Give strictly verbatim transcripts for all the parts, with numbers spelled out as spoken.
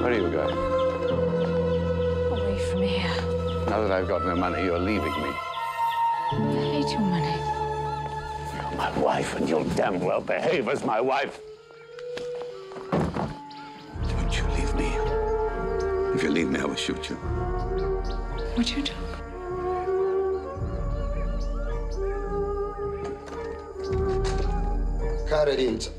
Where are you going? Away from here. Now that I've got no money, you're leaving me. I hate your money. You're my wife, and you'll damn well behave as my wife. Don't you leave me. If you leave me, I will shoot you. Would you do? Karadinsa.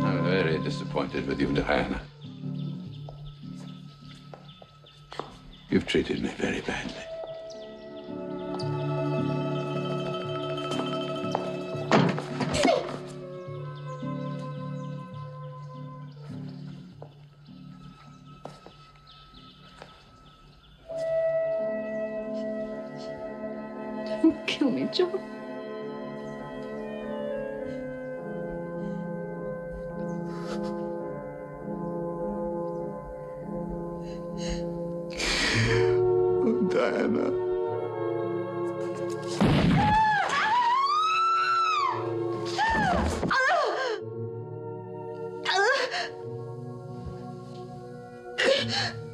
I'm very disappointed with you, Diana. You've treated me very badly. Don't kill me, John. Oh, Diana.